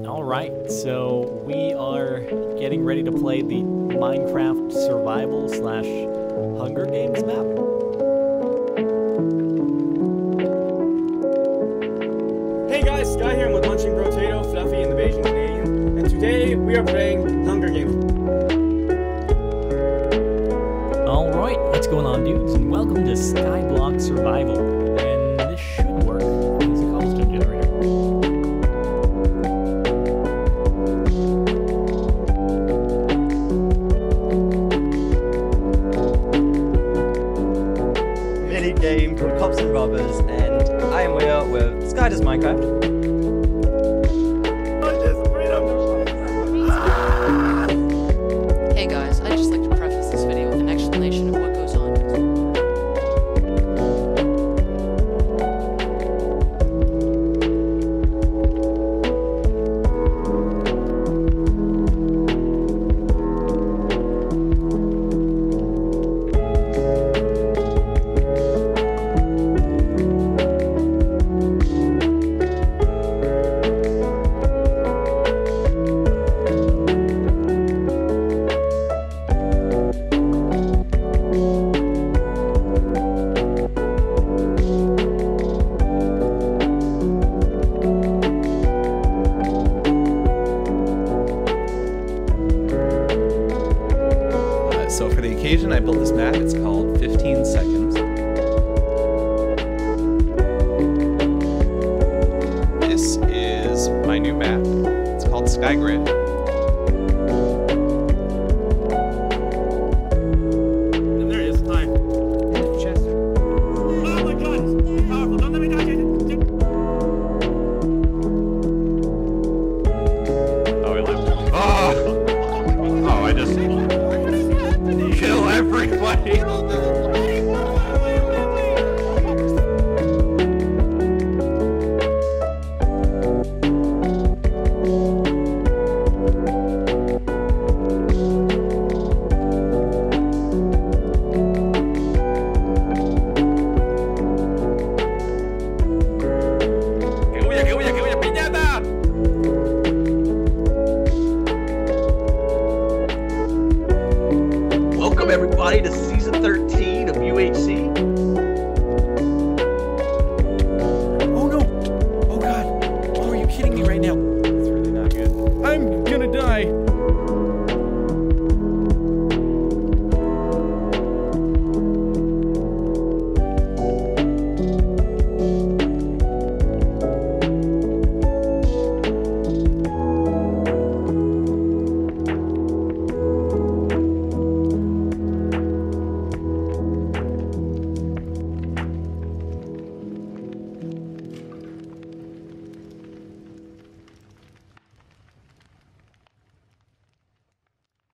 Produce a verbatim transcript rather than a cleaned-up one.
Alright, so we are getting ready to play the Minecraft Survival slash Hunger Games map. Hey guys, Sky here. I'm with Munchin' Protato, Fluffy, and the Bayesian Canadian, and today we are playing Hunger Games. Alright, what's going on, dudes? And welcome to Skyblock Survival. Game called Cops and Robbers, and I am here with Sky Does Minecraft. Hey guys, I'd just like to preface this video with an explanation of what goes on. So for the occasion, I built this map. It's called fifteen seconds. This is my new map. It's called Sky Grid. And there is time. Chest. Oh my god, it's very powerful. Don't let me die. Oh, we left. Oh! Oh, I just... kill everybody! Welcome everybody to season thirteen of U H C.